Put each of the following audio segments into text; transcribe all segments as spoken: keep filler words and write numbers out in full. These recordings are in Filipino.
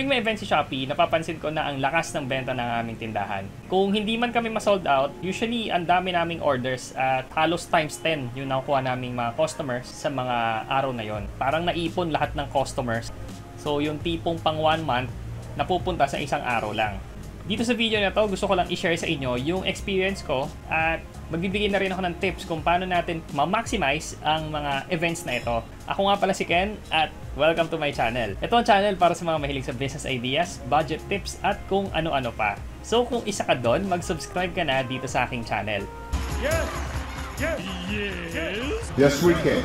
Tuwing may event si Shopee, napapansin ko na ang lakas ng benta ng aming tindahan. Kung hindi man kami ma-sold out, usually ang dami naming orders at halos times ten yung nakukuha naming mga customers sa mga araw na yon. Parang naipon lahat ng customers. So yung tipong pang one month napupunta sa isang araw lang. Dito sa video na to, gusto ko lang i-share sa inyo yung experience ko at magbibigay na rin ako ng tips kung paano natin ma-maximize ang mga events na ito. Ako nga pala si Ken at welcome to my channel. Ito ang channel para sa mga mahilig sa business ideas, budget tips at kung ano-ano pa. So kung isa ka doon, mag-subscribe ka na dito sa aking channel. Yes! Yes! Yes! Yes we can!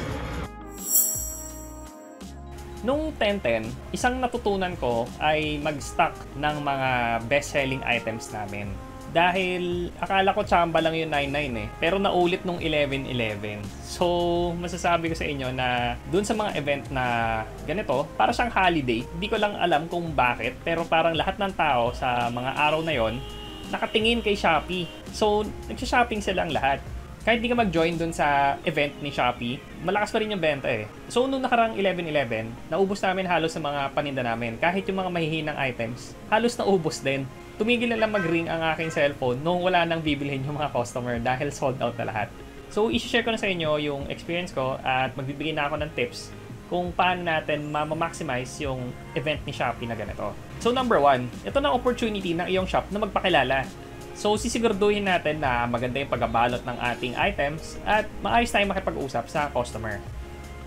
Noong ten ten, isang natutunan ko ay mag-stock ng mga best-selling items namin. Dahil akala ko tsamba lang yung nine nine eh, pero naulit nung eleven eleven. So, masasabi ko sa inyo na dun sa mga event na ganito, para siyang holiday, hindi ko lang alam kung bakit, pero parang lahat ng tao sa mga araw na yon nakatingin kay Shopee. So, nagsha-shopping silang lahat. Kahit di ka mag-join dun sa event ni Shopee, malakas pa rin yung benta eh. So, nung nakarang eleven eleven, naubos namin halos sa mga paninda namin. Kahit yung mga mahihinang items, halos naubos din. Tumigil na lang mag-ring ang aking cellphone nung wala nang bibilhin yung mga customer dahil sold out na lahat. So, i-share ko na sa inyo yung experience ko at magbibigay na ako ng tips kung paano natin ma-maximize yung event ni Shopee na ganito. So, number one, ito na opportunity ng iyong shop na magpakilala. So, sisiguraduhin natin na maganda yung pagkabalot ng ating items at maayos tayong makipag-usap sa customer.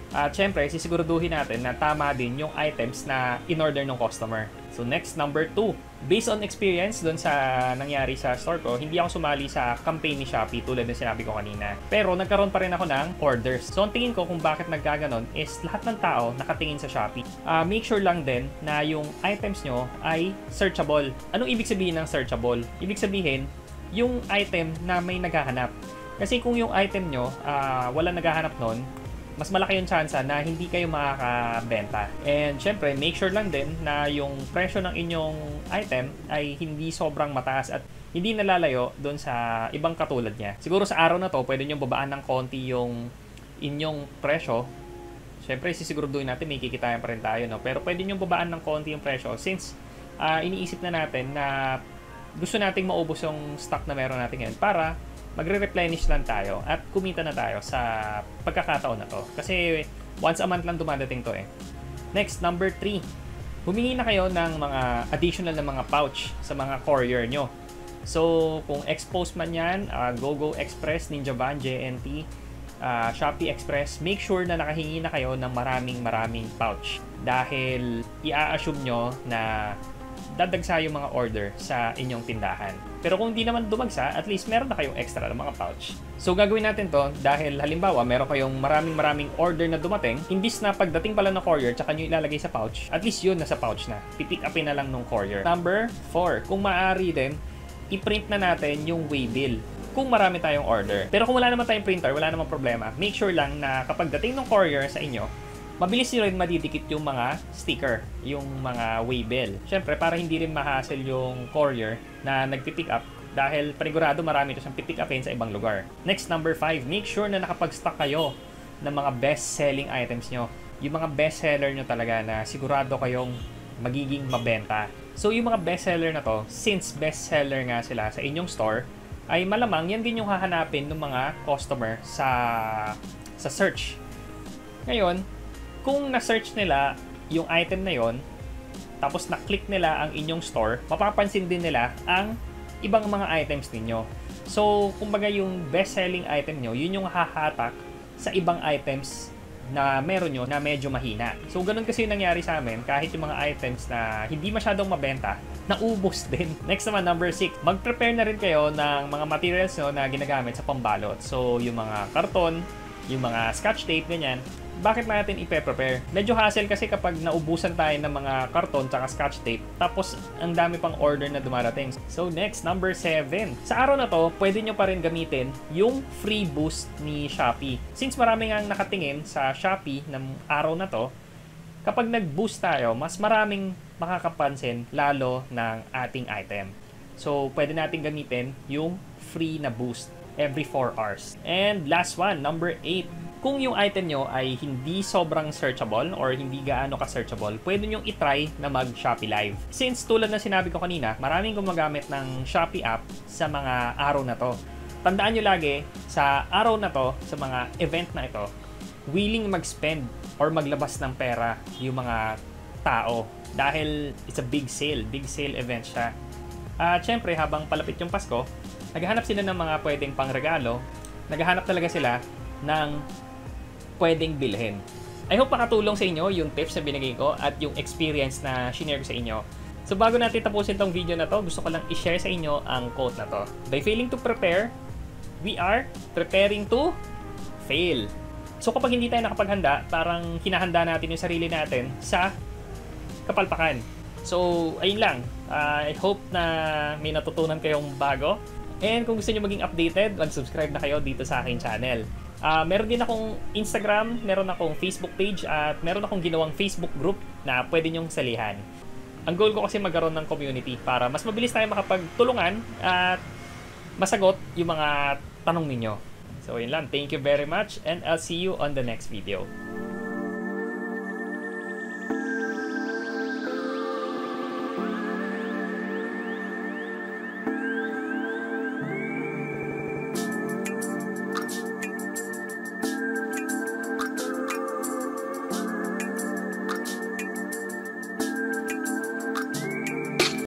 At syempre, sisiguraduhin natin na tama din yung items na in-order ng customer. So, next, number two. Based on experience dun sa nangyari sa store ko, hindi ako sumali sa campaign ni Shopee tulad na sinabi ko kanina. Pero, nagkaroon pa rin ako ng orders. So, ang tingin ko kung bakit nagkaganon is lahat ng tao nakatingin sa Shopee. Uh, make sure lang din na yung items nyo ay searchable. Anong ibig sabihin ng searchable? Ibig sabihin, yung item na may naghahanap. Kasi kung yung item nyo, uh, walang naghahanap nun, mas malaki yung chance na hindi kayo makakabenta. And syempre, make sure lang din na yung presyo ng inyong item ay hindi sobrang mataas at hindi nalalayo doon sa ibang katulad niya. Siguro sa araw na to, pwede nyo babaan ng konti yung inyong presyo. Syempre, sisiguraduhin natin may kikitayan pa rin tayo, no? Pero pwede nyo babaan ng konti yung presyo since uh, iniisip na natin na gusto nating maubos yung stock na meron natin ngayon para magre-replenish lang tayo at kumita na tayo sa pagkakataon na to. Kasi once a month lang dumadating to eh. Next, number three. Humingi na kayo ng mga additional na mga pouch sa mga courier nyo. So, kung Expose man yan, uh, GoGo Express, Ninjavan, J N T, uh, Shopee Express, make sure na nakahingi na kayo ng maraming maraming pouch. Dahil i-assume nyo na dadagsa yung mga order sa inyong tindahan. Pero kung hindi naman dumagsa, at least meron na kayong extra ng mga pouch. So gagawin natin to dahil halimbawa meron kayong maraming maraming order na dumating, imbis na pagdating pala ng courier tsaka nyo ilalagay sa pouch, at least yun nasa pouch na. Pipick upin na lang ng courier. Number four, kung maaari din, i-print na natin yung waybill kung marami tayong order. Pero kung wala naman tayong printer, wala namang problema. Make sure lang na kapag dating ng courier sa inyo, mabilis nyo rin madidikit yung mga sticker, yung mga waybill. Siyempre, para hindi rin ma-hassle yung courier na nagpipick up dahil panigurado marami ito siyang pipick upin sa ibang lugar. Next, number five, make sure na nakapag-stock kayo ng mga best-selling items nyo. Yung mga best-seller nyo talaga na sigurado kayong magiging mabenta. So, yung mga best-seller na to, since best-seller nga sila sa inyong store, ay malamang yan din yung hahanapin ng mga customer sa, sa search. Ngayon, kung na-search nila yung item na yon, tapos na-click nila ang inyong store, mapapansin din nila ang ibang mga items ninyo. So, kumbaga yung best-selling item nyo, yun yung hahatak sa ibang items na meron nyo na medyo mahina. So, ganun kasi yung nangyari sa amin, kahit yung mga items na hindi masyadong mabenta, naubos din. Next naman, number six, mag-prepare na rin kayo ng mga materials nyo na ginagamit sa pambalot. So, yung mga karton, yung mga scotch tape, ganyan. Bakit natin ipe-prepare? Medyo hassle kasi kapag naubusan tayo ng mga karton tsaka scotch tape, tapos ang dami pang order na dumarating. So next, number seven. Sa araw na to, pwede nyo pa rin gamitin yung free boost ni Shopee. Since marami nga nakatingin sa Shopee ng araw na to, kapag nag-boost tayo, mas maraming makakapansin lalo ng ating item. So pwede natin gamitin yung free na boost every four hours. And last one, number eight. Kung yung item nyo ay hindi sobrang searchable or hindi gaano ka-searchable, pwede nyong itry na mag-Shopee Live. Since tulad na sinabi ko kanina, maraming gumagamit ng Shopee app sa mga araw na to. Tandaan nyo lagi, sa araw na to, sa mga event na ito, willing mag-spend or maglabas ng pera yung mga tao. Dahil it's a big sale, big sale event siya. At uh, syempre, habang palapit yung Pasko, naghahanap sila ng mga pwedeng pangregalo. Naghahanap talaga sila ng pwedeng bilhin. I hope makatulong sa inyo yung tips na binigay ko at yung experience na shinare ko sa inyo. So bago natin tapusin tong video na to, gusto ko lang i-share sa inyo ang quote na to. By failing to prepare, we are preparing to fail. So kapag hindi tayo nakapaghanda, parang hinahanda natin yung sarili natin sa kapalpakan. So ayun lang, uh, I hope na may natutunan kayong bago. And kung gusto niyo maging updated, mag-subscribe na kayo dito sa akin channel. Uh, meron din akong Instagram, meron akong Facebook page, at meron akong ginawang Facebook group na pwede nyong salihan. Ang goal ko kasi magkaroon ng community para mas mabilis tayo makapagtulungan at masagot yung mga tanong ninyo. So yun lang, thank you very much and I'll see you on the next video.